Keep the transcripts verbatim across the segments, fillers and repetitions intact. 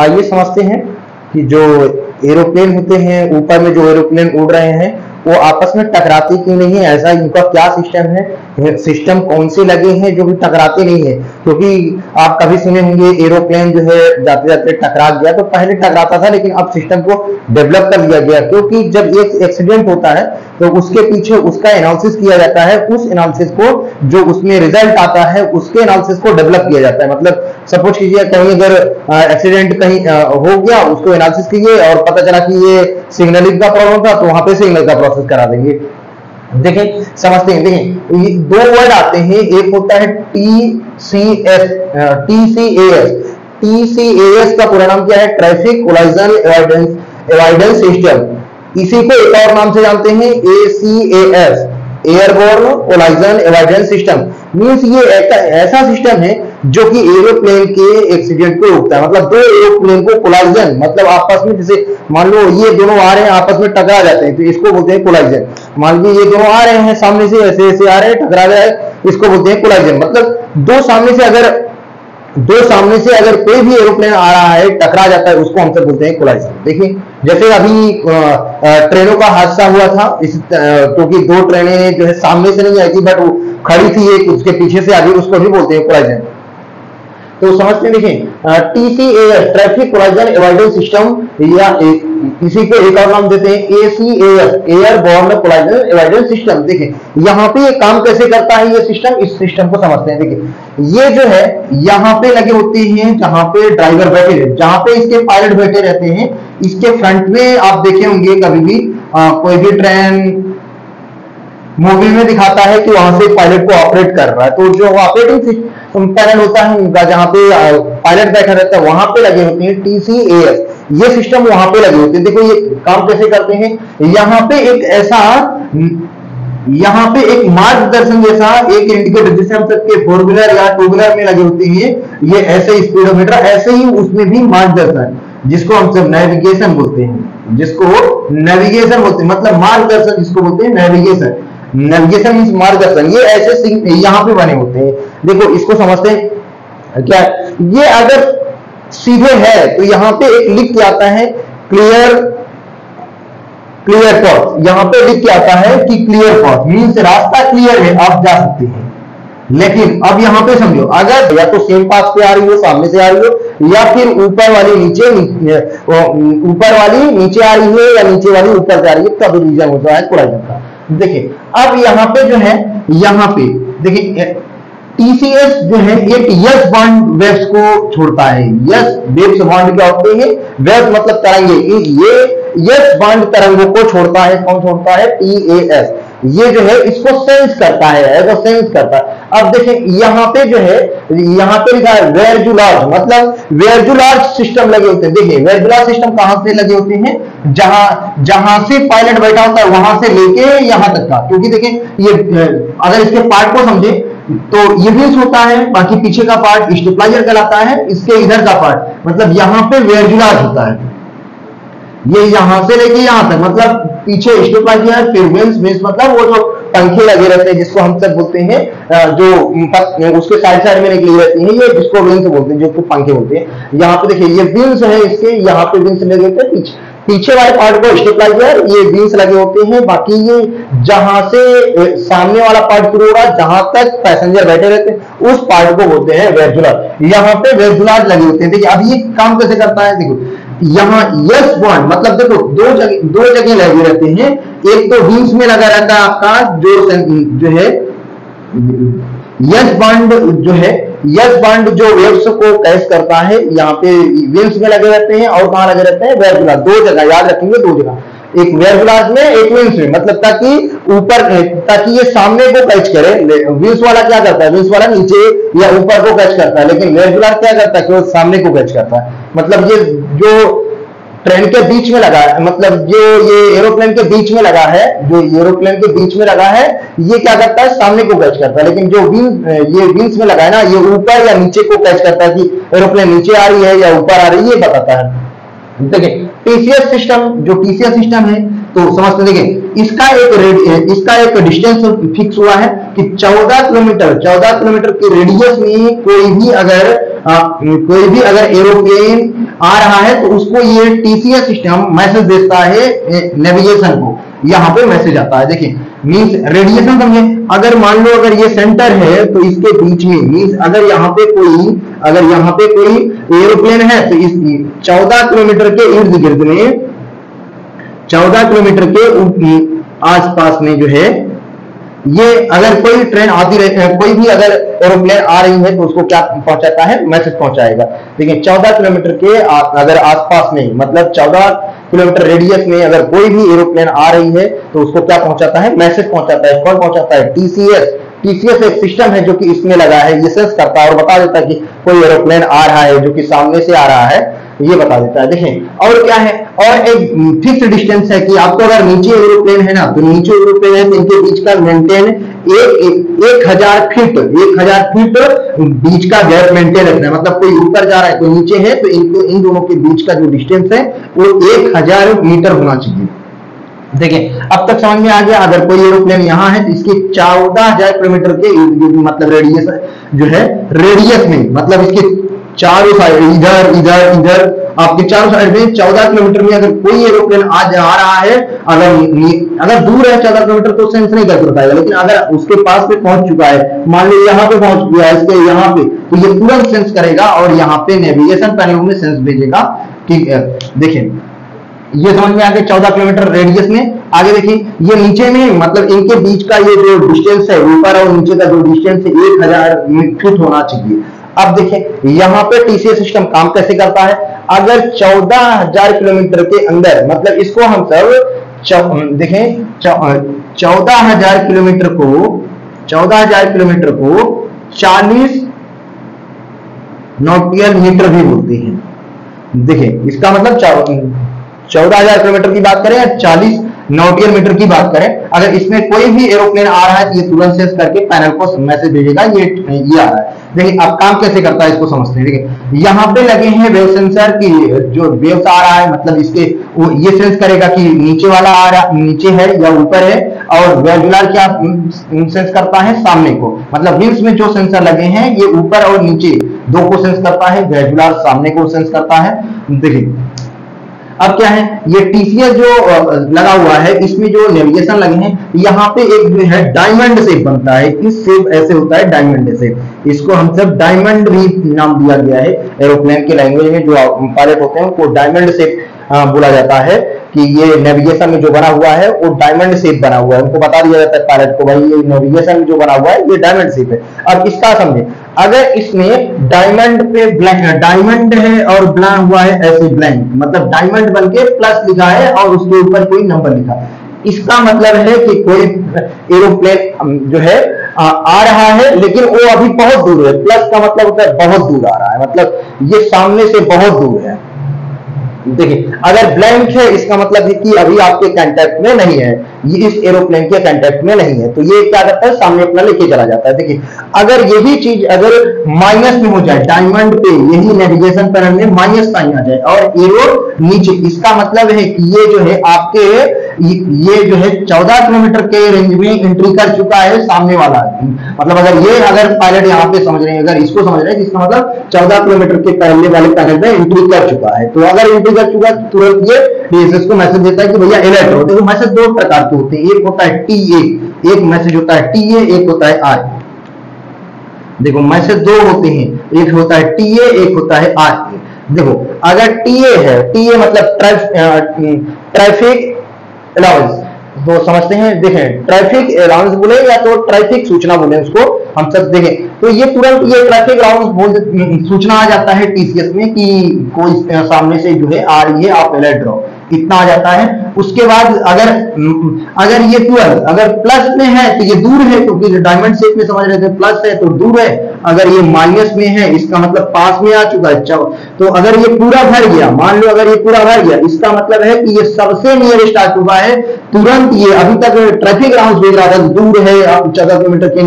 आइए समझते हैं कि जो एरोप्लेन होते हैं, ऊपर में जो एरोप्लेन उड़ रहे हैं वो आपस में टकराते क्यों नहीं है, ऐसा इनका क्या सिस्टम है, सिस्टम कौन से लगे हैं जो भी टकराते नहीं है। क्योंकि तो आप कभी सुने होंगे एरोप्लेन जो है जाते जाते टकरा गया, तो पहले टकराता था लेकिन अब सिस्टम को डेवलप कर लिया गया, क्योंकि जब एक एक्सीडेंट होता है तो उसके पीछे उसका एनालिसिस किया जाता है, उस एनालिसिस को जो उसमें रिजल्ट आता है उसके एनालिसिस को डेवलप किया जाता है। मतलब सपोज कीजिए कहीं अगर एक्सीडेंट कहीं आ, हो गया, उसको एनालिसिस किए और पता चला कि ये सिग्नलिंग का प्रॉब्लम था तो वहां पे सिग्नल का प्रोसेस करा देंगे। देखें समझते हैं, देखें ये दो वर्ड आते हैं, एक होता है T C S T C A S T C A S का पूरा नाम क्या है, traffic collision avoidance avoidance system. इसी को एक और नाम से जानते हैं A C A S, airborne collision avoidance system. Means ये ऐसा सिस्टम है जो कि एरोप्लेन के एक्सीडेंट को रोकता है। मतलब दो एरोप्लेन को कोलाइजन, मतलब आपस में, जैसे मान लो ये दोनों आ रहे हैं आपस में टकरा जाते हैं तो इसको बोलते हैं कोलाइजन। मान लो ये दोनों आ रहे हैं सामने से, ऐसे ऐसे आ रहे हैं टकरा रहे हैं, इसको बोलते हैं कोलाइजन। मतलब दो सामने से अगर दो सामने से अगर कोई भी एरोप्लेन आ रहा है टकरा जाता है उसको हम सब बोलते हैं कोलाइजन। देखिए जैसे अभी ट्रेनों का हादसा हुआ था, इस क्योंकि तो दो ट्रेनें जो है सामने से नहीं आई थी बट वो खड़ी थी, एक उसके पीछे से आ गई, उसको भी बोलते हैं कोलाइजन। तो समझते देखें T C A S traffic collision avoidance system, या इसी को एक और नाम देते हैं A C A S airborne collision avoidance system. देखें यहाँ पे ये काम कैसे करता है ये सिस्टम, इस सिस्टम को समझते हैं। देखिए ये जो है यहाँ पे लगे होते हैं जहां पे ड्राइवर बैठे रहते, जहां पे इसके पायलट बैठे रहते हैं, इसके फ्रंट में आप देखे होंगे कभी भी आ, कोई भी ट्रेन मूवी में दिखाता है कि वहां से पायलट को ऑपरेट कर रहा है, तो जो ऑपरेटिंग पैनल होता है उनका जहां पे पायलट बैठा रहता है वहां पे लगे होते हैं टी सी ए एस, ये सिस्टम वहां पे लगे होते हैं। देखो ये काम कैसे करते हैं, यहाँ पे एक ऐसा यहाँ पे एक मार्गदर्शन जैसा एक इंडिकेटर, जैसे हम सबके फोर व्हीलर या टू व्हीलर में लगे होते हैं ये ऐसे स्पीडोमीटर, ऐसे ही उसमें भी मार्गदर्शन, जिसको हम सब नेविगेशन बोलते हैं, जिसको नेविगेशन बोलते हैं, मतलब मार्गदर्शन जिसको बोलते हैं नेविगेशन नेविगेशन मींस मार्गदर्शन। ये ऐसे यहाँ पे बने होते हैं। देखो इसको समझते हैं क्या, ये अगर सीधे है तो यहाँ पे एक लिख के आता है क्लियर क्लियर पथ, यहाँ पे लिख के आता है कि क्लियर पथ मींस रास्ता क्लियर है, आप जा सकते हैं। लेकिन अब यहाँ पे समझो अगर या तो सेम पास पे आ रही हो, सामने से आ रही हो, या फिर ऊपर वाली नीचे ऊपर वाली नीचे आ रही है, या नीचे वाली ऊपर जा रही है, तब रीजन होता है कोलाइजन का। देखिए अब यहाँ पे जो है यहाँ पे देखिए टी सी एस जो है एक यस बॉन्ड वेव्स को छोड़ता है। यस वेव्स बॉन्ड क्या होते हैं, वेव्स मतलब तरंगे, ये यस बॉन्ड तरंगों को छोड़ता है। कौन छोड़ता है, टी ए एस, ये जो है इसको सेंस करता है, ऐसा सेंस करता है। अब देखें यहाँ पे जो है यहाँ पे लिखा है वेरजुलाज, मतलब वेरजुलाज सिस्टम लगे होते हैं। देखिए वेरजुलाज सिस्टम कहां से लगे होते हैं, जहां जहां से पायलट बैठा होता है वहां से लेके यहां तक का। क्योंकि देखें ये अगर इसके पार्ट को समझे तो ये व्हील्स होता है, बाकी पीछे का पार्ट स्टेबलाइजर कहलाता है, इसके इधर का पार्ट मतलब यहां पे वेरजुलाज होता है, ये यहां से लेके यहां तक, मतलब पीछे स्टेबलाइजर, फिर व्हील्स व्हील्स मतलब वो जो पंखे लगे रहते हैं जिसको हम सब बोलते हैं, जो उसके साइड साइड में निकली रहती है, ये जिसको व्हील्स बोलते हैं, जिसको पंखे बोलते हैं। यहाँ पे देखिए ये व्हील्स है, इसके यहाँ पे व्हील्स लगे होते हैं, पीछे पीछे वाले पार्ट को स्टेबलाइजर, ये व्हील्स लगे होते हैं। बाकी ये जहां से सामने वाला पार्ट शुरू हो रहा है जहां तक पैसेंजर बैठे रहते हैं उस पार्ट को बोलते हैं वेरजुलाज, यहाँ पे वेरजुलाज लगे होते हैं। देखिए अब ये काम कैसे करता है, देखो यहाँ यस बॉन्ड मतलब देखो दो जगह दो जगह लगे रहते हैं, एक तो व्हील्स में लगा रहता है आपका जो जो है यस बॉन्ड जो है यस बॉन्ड जो वेव्स को कैच करता है, यहाँ पे वेव्स में लगे रहते हैं, और कहाँ लगे रहते हैं वेरजुलाज, दो जगह याद रखेंगे, दो जगह, एक वेरजुलाज में एक वेव्स में, मतलब ताकि ऊपर ताकि ये सामने को कैच करे। वेव्स वाला क्या करता है, वेव्स वाला नीचे या ऊपर को कैच करता है, लेकिन वेरजुलाज क्या करता है, केवल सामने को कैच करता है। मतलब ये जो ट्रेन के बीच में लगा है, मतलब जो ये एरोप्लेन के बीच में लगा है, जो एरोप्लेन के बीच में लगा है ये क्या करता है, सामने को कैच करता है, लेकिन जो व्हील ये व्हील्स में लगा है ना ये ऊपर या नीचे को कैच करता है कि एरोप्लेन नीचे आ रही है या ऊपर आ रही है, ये बताता है। देखिए टी सी एस सिस्टम, जो टी सी एस सिस्टम है तो समझते देखिए इसका एक रेड इसका एक डिस्टेंस फिक्स हुआ है कि चौदह किलोमीटर चौदह किलोमीटर के रेडियस में कोई भी अगर आ, कोई भी अगर एरोप्लेन आ रहा है तो उसको ये टीसीएस सिस्टम मैसेज देता है नेविगेशन को, यहाँ पे मैसेज आता है। देखिए मींस रेडिएशन समझे, अगर मान लो अगर ये सेंटर है तो इसके बीच में मींस अगर यहाँ पे कोई अगर यहाँ पे कोई एरोप्लेन है तो इस चौदह किलोमीटर के इर्द गिर्द में चौदह किलोमीटर के आसपास में जो है ये अगर कोई ट्रेन आती रहे कोई भी अगर एरोप्लेन आ रही है तो उसको क्या पहुंचाता है, मैसेज पहुंचाएगा। देखिए चौदह किलोमीटर के आ, अगर आसपास में मतलब चौदह किलोमीटर रेडियस में अगर कोई भी एरोप्लेन आ रही है तो उसको क्या पहुंचाता है, मैसेज पहुंचाता है। कौन पहुंचाता है? टीसीएस। टीसीएस एक सिस्टम है जो कि इसमें लगा है, ये सेंस करता है और बता देता है कि कोई एरोप्लेन आ रहा है जो कि सामने से आ रहा है, ये बता देता है। देखें और क्या है, और एक फिक्स डिस्टेंस है कि आपको अगर नीचे एरोप्लेन है ना तो नीचे एरोप्लेन है तो इनके बीच का मेंटेन एक एक हजार फीट एक हजार फीट बीच का गैप मेंटेन रखना है। मतलब कोई ऊपर जा रहा है कोई नीचे है तो इनको इन दोनों के बीच का जो डिस्टेंस है वो एक हजार मीटर होना चाहिए। देखिए अब तक समझ में आ गया, अगर कोई एरोप्लेन यहाँ है तो इसके चौदह हजार किलोमीटर के मतलब रेडियस जो है रेडियस में मतलब इसके चारों साइड इधर इधर इधर आपके चारों साइड में चौदह किलोमीटर में अगर कोई एरोप्लेन आ जा रहा है, अगर अगर दूर है चौदह किलोमीटर तो सेंस नहीं कर पाएगा, लेकिन अगर उसके पास पे पहुंच चुका है, मान लो यहाँ पे पहुंच गया है इसके यहाँ पे, तो ये तुरंत सेंस करेगा और यहाँ पे नेविगेशन पैनल में सेंस भेजेगा। ठीक है, देखिए ये समझ में आगे चौदह किलोमीटर रेडियस में। आगे देखिए ये नीचे में मतलब इनके बीच का ये जो डिस्टेंस है ऊपर और नीचे का जो डिस्टेंस है एक हजार फीट होना चाहिए। अब देखें यहाँ पे टीसीएस सिस्टम काम कैसे करता है। अगर चौदह हजार किलोमीटर के अंदर मतलब इसको हम सब देखें चौदह हजार किलोमीटर को चौदह हजार किलोमीटर को चालीस नॉटियल मीटर भी बोलते हैं। देखें इसका मतलब चौदह हजार किलोमीटर की बात करें या चालीस नॉटियल मीटर की बात करें, अगर इसमें कोई भी एरोप्लेन आ रहा है तो ये तुरंत सेंस करके पैनल को मैसेज भेजेगा ये ये आ रहा है। देखिए अब काम कैसे करता है इसको समझते हैं। देखिए यहाँ पे लगे हैं वेव सेंसर की जो वेव्स आ रहा है मतलब इसके वो ये सेंस करेगा कि नीचे वाला आ रहा नीचे है या ऊपर है, और वेजुलर क्या सेंस करता है सामने को, मतलब व्हील्स में जो सेंसर लगे हैं ये ऊपर और नीचे दो को सेंस करता है, वेजुलर सामने को सेंस करता है। देखिए अब क्या है ये टीसीएस जो लगा हुआ है इसमें जो नेविगेशन लगे हैं यहाँ पे एक जो है डायमंड शेप बनता है, इस शेप ऐसे होता है डायमंड शेप, इसको हम सब डायमंड भी नाम दिया गया है एरोप्लेन के लैंग्वेज में, जो पायलट होते हैं उनको डायमंड शेप बोला जाता है कि ये नेविगेशन में जो बना हुआ है वो डायमंड शेप बना हुआ है, उनको बता दिया जाता है पायलट को भाई ये नेविगेशन में जो बना हुआ है ये डायमंड शेप है। अब इसका समझे अगर इसमें डायमंड पे ब्लैंक डायमंड है और ब्लैंक हुआ है ऐसे ब्लैंक मतलब डायमंड बन के प्लस लिखा है और उसके ऊपर कोई नंबर लिखा है, इसका मतलब है कि कोई एरोप्लेन जो है आ, आ रहा है लेकिन वो अभी बहुत दूर है। प्लस का मतलब होता है बहुत दूर आ रहा है, मतलब ये सामने से बहुत दूर है। देखिए अगर ब्लैंक है इसका मतलब है कि अभी आपके कांटेक्ट में नहीं है, ये इस एरोप्लेन के कांटेक्ट में नहीं है, तो ये क्या करता है सामने अपना लेके चला जाता है। देखिए अगर यही चीज अगर माइनस में हो जाए डायमंड पे यही नेविगेशन पैनल में माइनस साइन आ जाए और एरो नीचे, इसका मतलब है कि ये जो है आपके ये जो है चौदह किलोमीटर के रेंज में एंट्री कर चुका है सामने वाला, मतलब अगर ये अगर पायलट यहाँ पे समझ रहे हैं अगर इसको समझ रहे हैं इसका मतलब चौदह किलोमीटर के पहले वाले पैनल में एंट्री कर चुका है, तो अगर एंट्री कर चुका है तुरंत ये टीसीएस को मैसेज देता है कि भैया अलर्ट हो। देखो मैसेज दो प्रकार के होते हैं, एक होता है टीए एक मैसेज होता है टीए एक होता है आर। देखो मैसेज दो होते हैं, एक होता है टीए एक होता है आर। देखो अगर टीए है टीए मतलब ट्रैफिक अलाउंस, तो समझते हैं देखें ट्रैफिक अलाउंस बोले या तो ट्रैफिक सूचना बोले उसको हम सब देखें, तो ये तुरंत ये ट्रैफिक अलाउंस सूचना आ जाता है टीसीएस में कि कोई सामने से जो है आ रही है आप अलर्ट रहो, इतना आ जाता है। उसके बाद अगर अगर ये तुरंत अगर प्लस में है तो ये दूर है क्योंकि तो डायमंड शेप में समझ रहे थे प्लस है तो दूर है, अगर ये माइनस में है इसका मतलब पास में आ चुका है तो अगर ये पूरा भर गया, मान लो अगर ये पूरा भर गया, इसका मतलब है कि ये सबसे नियरेस्ट आ चुका है। तुरंत ये अभी तक ट्रैफिक राउंड भेज रहा था, दूर है, आप चौदह किलोमीटर के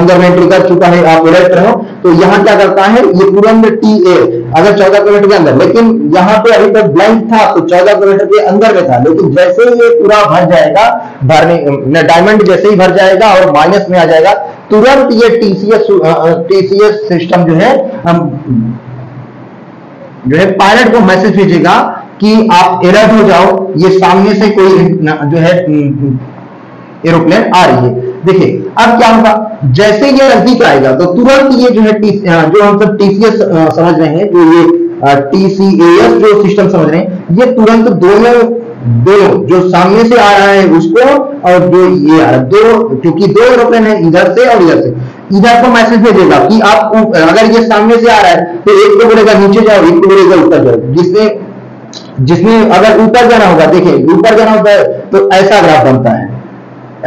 अंदर में एंट्री कर चुका है, आप उलट रहे हो, तो यहाँ क्या करता है ये तुरंत टी ए अगर चौदह किलोमीटर के अंदर, लेकिन यहाँ पे अभी तक ब्लैंक था तो चौदह किलोमीटर के अंदर में था, लेकिन जैसे ही ये पूरा भर जाएगा, भरने डायमंड जैसे ही भर जाएगा और माइनस में आ जाएगा, तुरंत ये टीसीएस टीसीएस सिस्टम जो है हम जो है पायलट को मैसेज भेजेगा कि आप एलर्ट हो जाओ, ये सामने से कोई जो है एरोप्लेन आ रही है। देखिए अब क्या होगा, जैसे ये नजदीक आएगा तो तुरंत ये जो है जो हम सब टीसीएस समझ रहे हैं, जो ये टीसीएस जो सिस्टम समझ रहे हैं, ये तुरंत दोनों दो जो सामने से आ रहा है उसको और जो ये आ रहा है दो, क्योंकि दो एरोप्लेन है इधर से और इधर से, इधर को मैसेज भेजेगा कि आप अगर ये सामने से आ रहा है तो एक को बोलेगा नीचे जाओ, एक को बोलेगा ऊपर जाओ। जिसने जिसने अगर ऊपर जाना होगा, देखिए ऊपर जाना होता है तो ऐसा ग्राफ बनता है,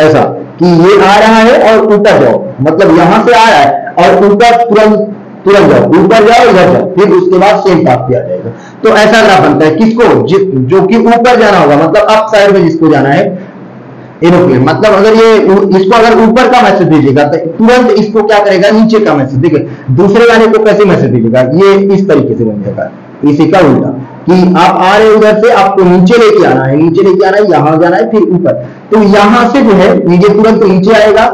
ऐसा कि ये आ रहा है और ऊपर जाओ, मतलब यहां से आ रहा है और ऊपर तुरंत तुरंत जाओ, ऊपर जाओ, इधर जाओ, फिर उसके बाद सेम पाथ पे आ जाएगा। तो ऐसा ग्राफ बनता है किसको जिस जो कि ऊपर जाना होगा, मतलब अप साइड में जिसको जाना है एरोप्लेन, मतलब अगर ये इसको अगर ऊपर का मैसेज भेजेगा तो तुरंत इसको क्या करेगा नीचे का मैसेज। देखिए दूसरे वाले को कैसे मैसेज भेजेगा, ये इस तरीके से बन जाएगा, इसी का उल्टा कि आप आ रहे उधर से, आपको नीचे लेके आना है, नीचे लेके आना है, यहां जाना है फिर ऊपर, तो यहां से जो है नीचे तुरंत नीचे आएगा,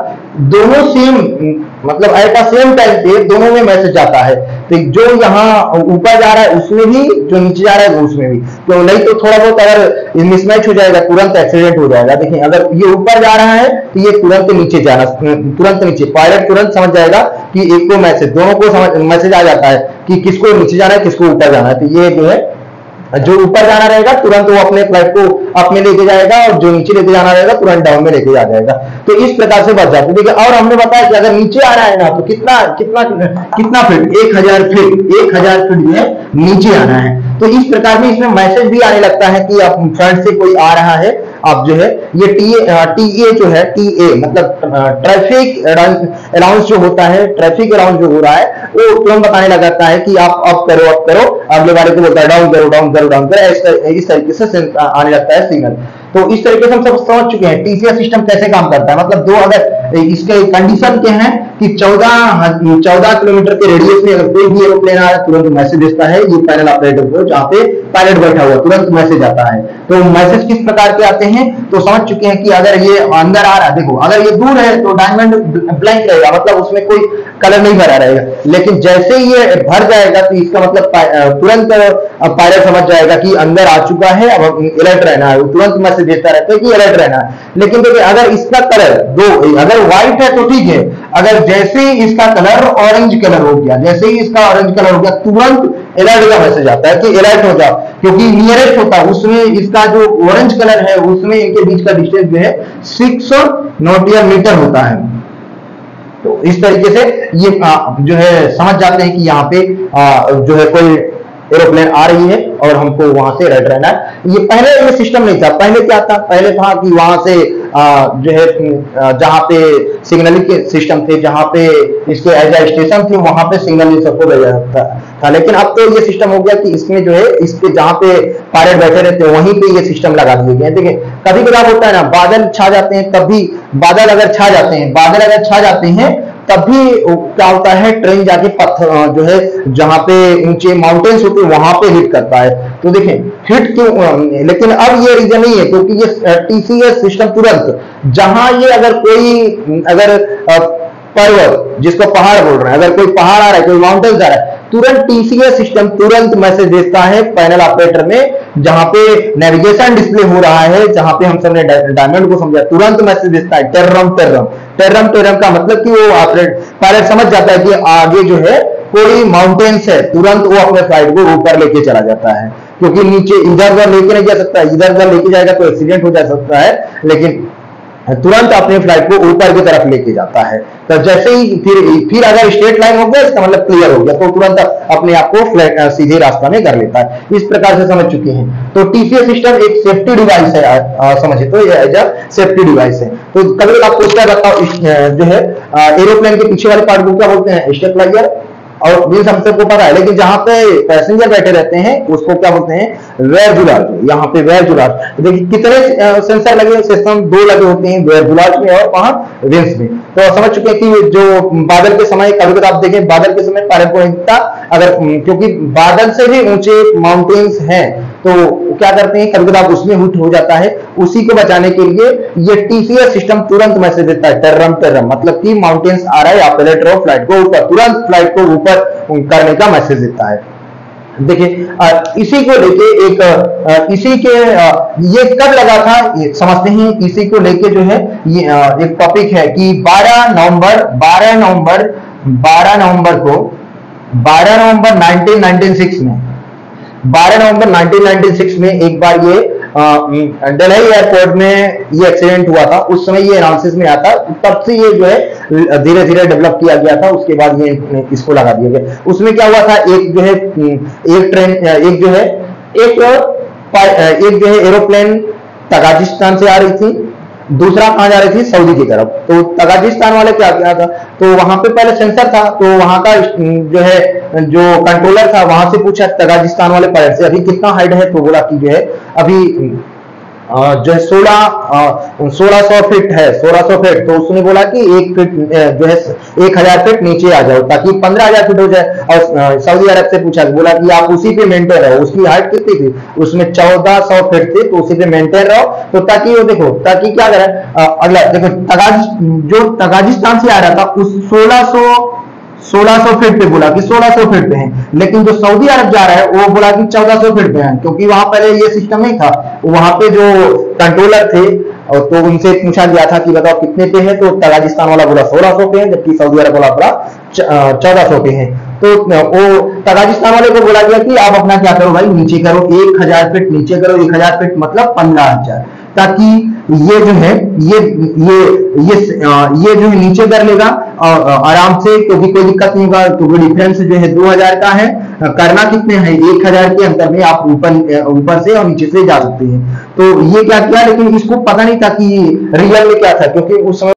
दोनों सेम मतलब एट द सेम टाइम पे दोनों में मैसेज आता है। तो जो यहाँ ऊपर जा रहा है उसमें भी, जो नीचे जा रहा है उसमें भी, तो नहीं तो थोड़ा बहुत अगर मिसमैच हो जाएगा, तुरंत एक्सीडेंट हो जाएगा। देखिए अगर ये ऊपर जा रहा है तो ये तुरंत नीचे जाना, तुरंत नीचे, पायलट तुरंत समझ जाएगा कि एक को मैसेज, दोनों को मैसेज आ जाता है कि किसको नीचे जाना है, किसको ऊपर जाना है। तो ये जो है जो ऊपर जाना रहेगा तुरंत वो अपने फ्लाइट को अपने लेके जाएगा, और जो नीचे लेके जाना रहेगा तुरंत डाउन में लेके आ जाएगा। तो इस प्रकार से बच जाते। देखिए और हमने बताया कि अगर नीचे आ रहा है ना तो कितना कितना कितना फीट, एक हजार फीट एक हजार फीट में नीचे आना है। तो इस प्रकार में इसमें मैसेज भी आने लगता है कि आप फ्रंट से कोई आ रहा है। आप जो है ये टी ए टी ए जो है टी ए मतलब ट्रैफिक अलाउंस जो होता है, ट्रैफिक अलाउंस जो हो रहा है वो तुरंत बताने लगाता है कि आप अप करो अप करो, अगले वाले को बोलता है डाउन करो डाउन करो डाउन करो, इस तरीके से आने लगता है सिग्नल। तो इस तरीके से हम सब समझ चुके हैं टीसीएस सिस्टम कैसे काम करता है। मतलब दो अगर इसके कंडीशन क्या है कि चौदह चौदह किलोमीटर के रेडियस में अगर कोई भी एरोप्लेन आ रहा है तुरंत मैसेज भेजता है ये पैनल ऑपरेटर को, जहाँ पे पायलट बैठा हुआ, तुरंत मैसेज आता है। तो मैसेज किस प्रकार के आते हैं तो समझ चुके हैं कि अगर ये अंदर आ रहा है, देखो अगर ये दूर है तो डायमंड ब्लैंक रहेगा, मतलब उसमें कोई कलर नहीं भरा रहेगा, लेकिन जैसे ही ये भर जाएगा तो इसका मतलब तुरंत पायलट समझ जाएगा कि अंदर आ चुका है, अब अलर्ट रहना है, तुरंत मैसेज देता रहता है कि अलर्ट रहना है। लेकिन देखिए अगर इसका कलर दो अगर व्हाइट है तो ठीक है, अगर जैसे ही इसका कलर ऑरेंज कलर हो गया, जैसे ही इसका ऑरेंज कलर हो गया तुरंत अलर्ट का मैसेज आता है कि अलर्ट हो जाओ, क्योंकि नियरेस्ट होता है उसमें इसका जो ऑरेंज कलर है उसमें इनके बीच का डिस्टेंस जो है सिक्स नॉटियल मीटर होता है। तो इस तरीके से ये जो है समझ जाते हैं कि यहाँ पे जो है कोई एरोप्लेन आ रही है और हमको वहां से अलर्ट रहना है। ये पहले ये सिस्टम नहीं था, पहले क्या था, पहले था कि वहां से जो है जहाँ पे सिग्नलिंग के सिस्टम थे, जहाँ पे इसके एज ए स्टेशन थे वहां पे सिग्नलिंग सबको भेजा जाता था। लेकिन अब तो ये सिस्टम हो गया कि इसमें जो है इसके जहाँ पे पायलट बैठे रहते हैं वहीं पे ये सिस्टम लगा दिए गए। देखिए कभी कभी होता है ना बादल छा जाते हैं, कभी बादल अगर छा जाते हैं बादल अगर छा जाते हैं तभी क्या होता है ट्रेन जाके पत्थर जो है जहां पे ऊंचे माउंटेन्स होते हैं वहां पे हिट करता है। तो देखें हिट क्यों, लेकिन अब ये रीजन नहीं है क्योंकि ये टीसीएस सिस्टम तुरंत जहां ये अगर कोई अगर पर्वत जिसको पहाड़ बोल रहे हैं, अगर कोई पहाड़ आ रहा है, कोई माउंटेन्स आ रहा है, तुरंत टीसीएस सिस्टम तुरंत मैसेज देता है पैनल ऑपरेटर में, जहां पे नेविगेशन डिस्प्ले हो रहा है, जहां पे हम सबने डायमंड को समझा, तुरंत मैसेज देता है टेर्रम टेर्रम टेर्रम टेर्रम का मतलब कि वो ऑपरेटर पायलट समझ जाता है कि आगे जो है कोई माउंटेन्स है, तुरंत वो अपने फ्लाइट को ऊपर लेके चला जाता है, क्योंकि नीचे इधर उधर लेके नहीं जा सकता, इधर उधर लेके जाएगा तो एक्सीडेंट हो जा सकता है, लेकिन तुरंत अपने फ्लाइट को ऊपर की तरफ लेके जाता है। तो जैसे ही फिर फिर अगर स्ट्रेट लाइन हो गया इसका मतलब क्लियर हो गया, तो तुरंत अपने आप को फ्लाइट सीधे रास्ता में कर लेता है। इस प्रकार से समझ चुके हैं। तो टीसीएस सिस्टम एक सेफ्टी डिवाइस है, समझिए तो ये एज अ सेफ्टी डिवाइस है। तो कभी आप पूछता रहता जो है एरोप्लेन के पीछे वाले पार्ट को क्या बोलते हैं, स्टेबलाइजर। और मीन्स हम सबको पता है, लेकिन जहाँ पे पैसेंजर बैठे रहते हैं उसको क्या बोलते हैं वेयरवुलाज। यहाँ पे वेयरवुलाज देखिए कितने सेंसर लगे, सिस्टम दो लगे होते हैं वेयरवुलाज में और वहाँ रिम्स में। तो समझ चुके हैं कि जो बादल के समय कभी कभी आप देखें बादल के समय पारंपरिकता अगर क्योंकि बादल से भी ऊंचे माउंटेन्स हैं तो क्या करते हैं कभी कभी उसमें हुट हो जाता है, उसी को बचाने के लिए ये टीसीएस सिस्टम तुरंत मैसेज देता है टर्रम टर्रम, मतलब कि माउंटेन्स आ रहा है आप पहले ड्रॉप फ्लाइट को ऊपर, तुरंत फ्लाइट को ऊपर करने का मैसेज देता है। देखिए इसी को लेके एक इसी के ये कब लगा था ये समझते हैं। इसी को लेके जो है ये एक टॉपिक है कि बारह नवंबर बारह नवंबर बारह नवंबर को बारह नवंबर नाइनटीन नाइनटी सिक्स में बारह नवंबर नाइनटीन नाइनटी सिक्स में एक बार ये दिल्ली एयरपोर्ट में ये एक्सीडेंट हुआ था। उस समय ये अनाउंसेस में आता, तब से ये जो है धीरे धीरे डेवलप किया गया था, उसके बाद ये इसको लगा दिया गया। उसमें क्या हुआ था एक जो है एक ट्रेन एक जो है एक एक जो है एरोप्लेन तजाकिस्तान से आ रही थी, दूसरा कहां जा रही थी सऊदी की तरफ। तो तजाकिस्तान वाले क्या किया था तो वहां पे पहले सेंसर था तो वहां का जो है जो कंट्रोलर था वहां से पूछा तजाकिस्तान वाले पायलट से अभी कितना हाइट है, तो बोला कि जो है अभी जो है सोलह सोलह सौ फीट है सोलह सौ फीट। तो उसने बोला कि एक फीट जो है एक हजार फीट नीचे आ जाओ ताकि पंद्रह हजार फीट हो जाए। और सऊदी अरब से पूछा, बोला कि आप उसी पे मेंटेन रहो, उसकी हाइट कितनी थी उसमें चौदह सौ फीट थी तो उसी पे मेंटेन रहो। तो ताकि वो देखो ताकि क्या करें अगला देखो तगाज जो तजाकिस्तान से आ रहा था उस सोलह सौ सोलह सौ फीट पे बोला कि सोलह सौ फीट पे है, लेकिन जो सऊदी अरब जा रहा है वो बोला कि चौदह सौ फीट पे है क्योंकि वहां पहले ये सिस्टम नहीं था। वहां पे जो कंट्रोलर थे और तो उनसे पूछा गया था कि बताओ कितने पे है, तो तजाकिस्तान वाला बोला सोलह सौ पे है जबकि सऊदी अरब वाला बोला चौदह सौ पे है। तो वो तजाकिस्तान वाले को बोला गया कि आप अपना क्या करो भाई नीचे करो एक हजार फीट नीचे करो, एक हजार फीट मतलब पंद्रह हजार, ताकि ये जो है ये ये ये ये जो है नीचे कर लेगा आराम से क्योंकि कोई दिक्कत नहीं होगा। तो वो डिफरेंस जो है दो हजार का है, करना कितने है एक हजार के अंतर में आप ऊपर ऊपर से और नीचे से जा सकते हैं। तो ये क्या किया, लेकिन इसको पता नहीं था कि रियल में क्या था क्योंकि उस समय